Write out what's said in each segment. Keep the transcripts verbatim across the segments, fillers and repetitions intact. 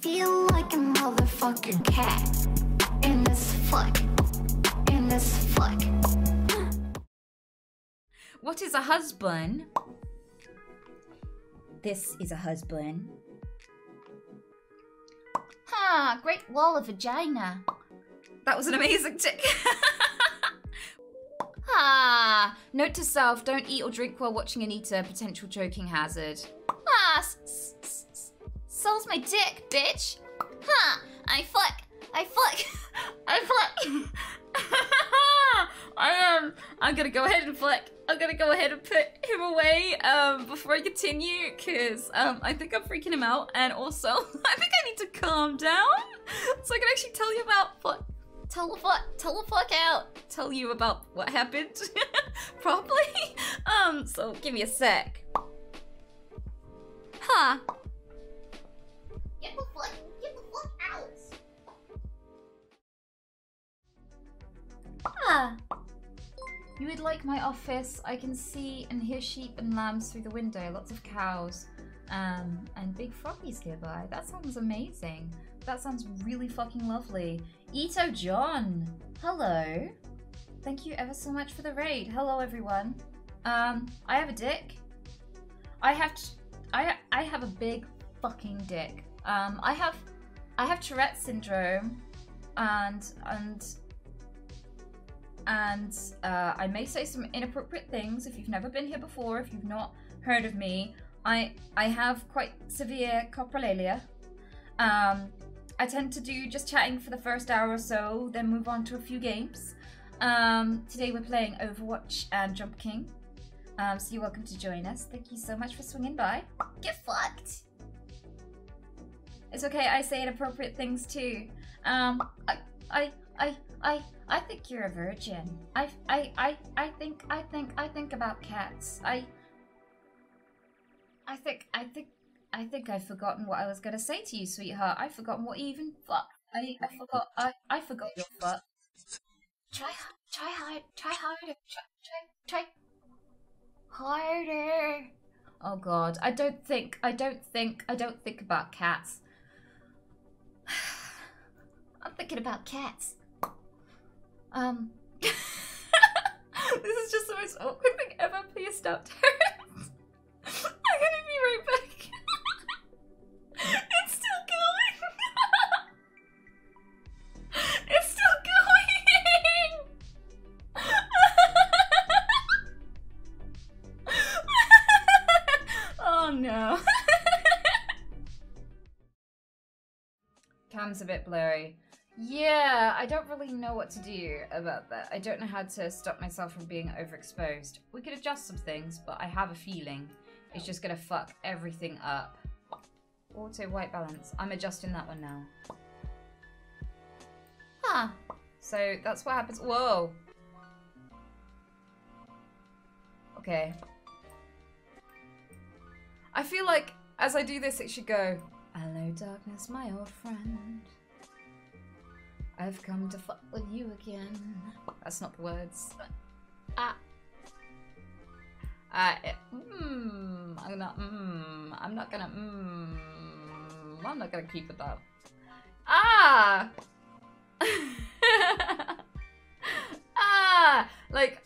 feel like a motherfucking cat in this flick, in this flick. What is a husband? This is a husband. Ha! Great wall of vagina. That was an amazing tick. Ah, note to self, don't eat or drink while watching Anita, potential choking hazard. Ah, sells my dick, bitch. Huh, I fuck, I fuck, I fuck. I, um, I'm gonna go ahead and flick. I'm gonna go ahead and put him away um, before I continue, because um, I think I'm freaking him out, and also I think I need to calm down so I can actually tell you about flick. Tell the fuck, tell the fuck out. Tell you about what happened, probably. Um, so give me a sec. Huh. Get the fuck, get the fuck out. Huh. You would like my office. I can see and hear sheep and lambs through the window. Lots of cows, um, and big froggies nearby. That sounds amazing. That sounds really fucking lovely. Ito John, hello. Thank you ever so much for the raid. Hello everyone. Um, I have a dick. I have, I I have a big fucking dick. Um, I have, I have Tourette's syndrome, and and and uh, I may say some inappropriate things. If you've never been here before, if you've not heard of me, I I have quite severe coprolalia. Um. I tend to do just chatting for the first hour or so, then move on to a few games. Um, today we're playing Overwatch and Jump King, um, so you're welcome to join us. Thank you so much for swinging by. Get fucked! It's okay, I say inappropriate things too. Um, I, I, I, I, I think you're a virgin. I, I, I, I think, I think, I think about cats. I, I think, I think. I think I've forgotten what I was gonna say to you, sweetheart. I've forgotten what even fuck. I I forgot. I I forgot your fuck. Try try hard. Try harder. Try try try harder. Oh God, I don't think. I don't think. I don't think about cats. I'm thinking about cats. Um. This is just the most awkward thing ever. Please stop, Terrence. I'm gonna be right back. It's still going! It's still going! Oh no. Cam's a bit blurry. Yeah, I don't really know what to do about that. I don't know how to stop myself from being overexposed. We could adjust some things, but I have a feeling it's just gonna fuck everything up. Auto white balance. I'm adjusting that one now. Huh. So that's what happens. Whoa. Okay. I feel like as I do this, it should go, hello darkness, my old friend. I've come to fuck with you again. That's not the words. Ah. Uh, it, mm, I'm not, mm, I'm not gonna, mm, I'm not gonna keep it up. Ah! Ah! Like,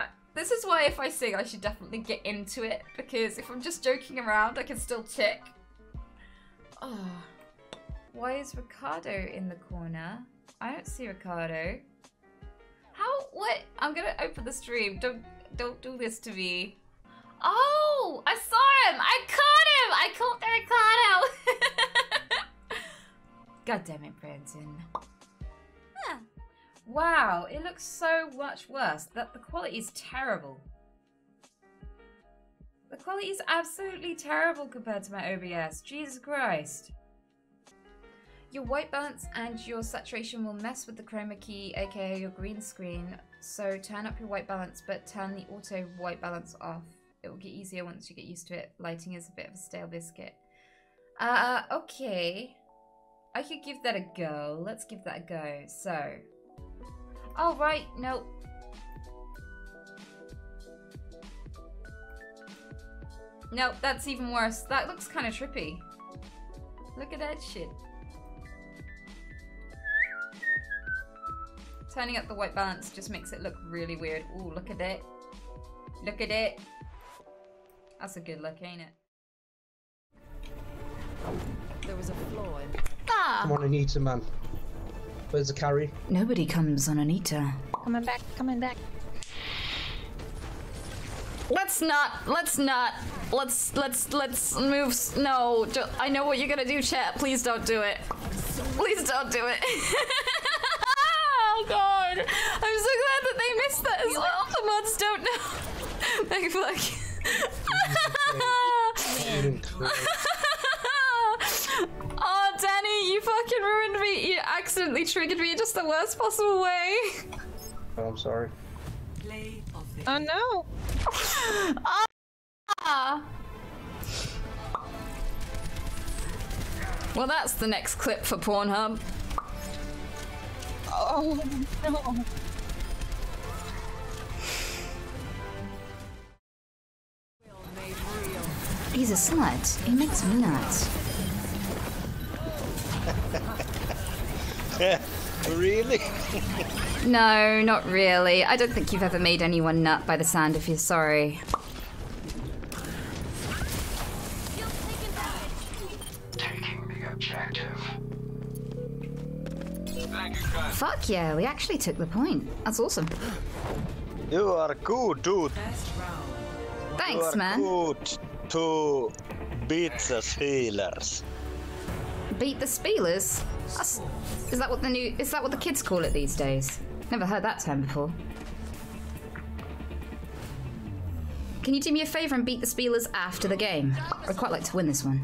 I, this is why if I sing, I should definitely get into it, because if I'm just joking around, I can still tick. Oh. Why is Ricardo in the corner? I don't see Ricardo. How, what? I'm gonna open the stream, don't... Don't do this to me. Oh, I saw him. I caught him. I caught Ricardo. God damn it, Brandon. Huh. Wow, it looks so much worse. That the quality is terrible. The quality is absolutely terrible compared to my O B S. Jesus Christ. Your white balance and your saturation will mess with the chroma key, aka your green screen. So turn up your white balance, but turn the auto white balance off. It will get easier once you get used to it. Lighting is a bit of a stale biscuit. Uh, okay. I could give that a go. Let's give that a go. So. Oh, right. Nope. Nope, that's even worse. That looks kind of trippy. Look at that shit. Turning up the white balance just makes it look really weird. Ooh, look at that. Look at that. That's a good look, ain't it? There was a flaw in... Ah! I'm on an eater, man. Where's the carry? Nobody comes on an eater. Coming back, coming back. Let's not, let's not, let's, let's, let's move, no. Just, I know what you're gonna do, chat. Please don't do it. Please don't do it. Oh god. I'm so glad that they missed that as well. The mods don't know. Big fuck. Oh, Danny, you fucking ruined me. You accidentally triggered me in just the worst possible way. Oh, I'm sorry. Oh no! Ah. Well, that's the next clip for Pornhub. Oh no! He's a slut. He makes me nuts. Really? No, not really. I don't think you've ever made anyone nut by the sound of your sorry. Taking the objective. Thank you, guys. Fuck yeah, we actually took the point. That's awesome. You are good, dude. Thanks, man. You are good to beat the Steelers. Beat the Steelers? That's, is that what the new? Is that what the kids call it these days? Never heard that term before. Can you do me a favor and beat the Spielers after the game? I'd quite like to win this one.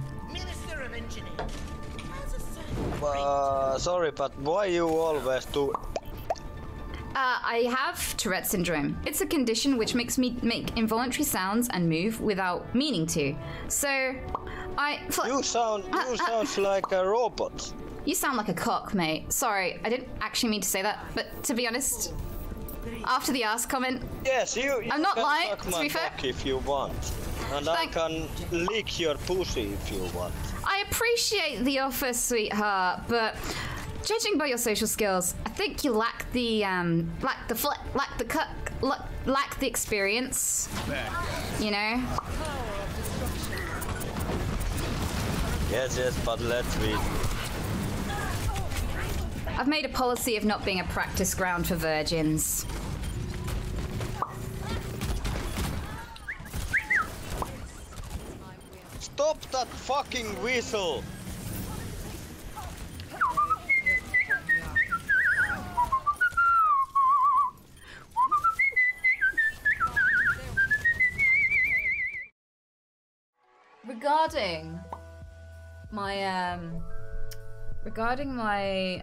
Uh, sorry, but why you always do? Uh, I have Tourette's syndrome. It's a condition which makes me make involuntary sounds and move without meaning to. So, I. You sound. You uh, sound uh, like a robot. You sound like a cock, mate. Sorry, I didn't actually mean to say that, but to be honest, after the ass comment, yes, you, you I'm not lying, to be fair. If you want, and Thank I can lick your pussy if you want. I appreciate the offer, sweetheart, but judging by your social skills, I think you lack the um, lack the fl lack the cuck, lack, lack the experience. You know. Yes, yes, but let's be. I've made a policy of not being a practice ground for virgins. Stop that fucking whistle! Regarding my, um, regarding my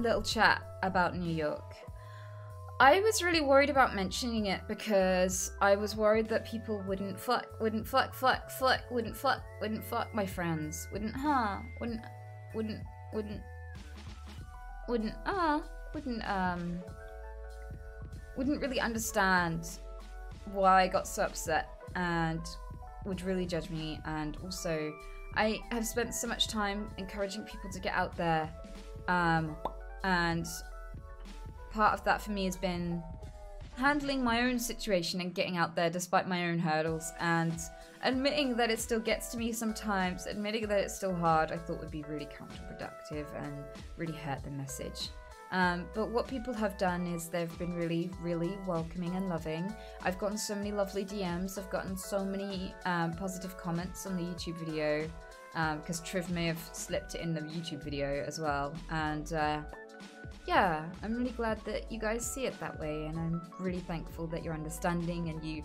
little chat about New York. I was really worried about mentioning it because I was worried that people wouldn't fuck, wouldn't fuck, fuck, fuck, wouldn't fuck, wouldn't fuck my friends, wouldn't, huh, wouldn't, wouldn't, wouldn't, wouldn't, ah, uh, wouldn't, um, wouldn't really understand why I got so upset and would really judge me. And also, I have spent so much time encouraging people to get out there, um, and part of that for me has been handling my own situation and getting out there despite my own hurdles and admitting that it still gets to me sometimes, admitting that it's still hard, I thought would be really counterproductive and really hurt the message. Um, but what people have done is they've been really, really welcoming and loving. I've gotten so many lovely D Ms, I've gotten so many um, positive comments on the YouTube video. Because um, Triv may have slipped it in the YouTube video as well, and uh, yeah, I'm really glad that you guys see it that way, and I'm really thankful that you're understanding and you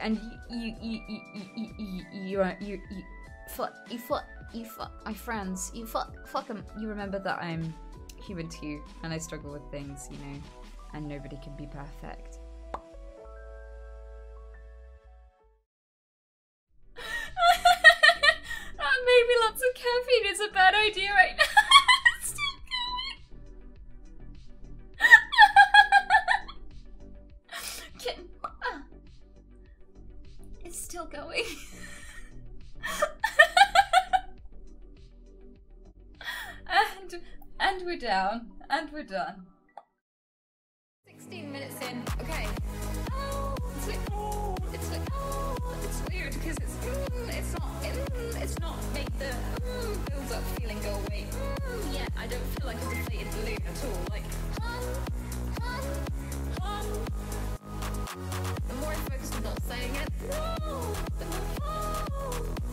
and you you you you you you you you fuck you fuck you fuck my friends, you fuck fuck them. You remember that I'm human too, and I struggle with things, you know, and nobody can be perfect. Maybe lots of caffeine is a bad idea right now. It's still going. Can, uh, it's still going. And and we're down. And we're done. sixteen minutes in. Okay. Oh, it's like, oh, it's like, oh, it's weird because it's, mm, it's not, mm, it's not make the mm, build up feeling go away. Mm, yeah, I don't feel like a deflated balloon at all. Like, hum, hum, hum. The more I focus on not saying it, no, the more, oh.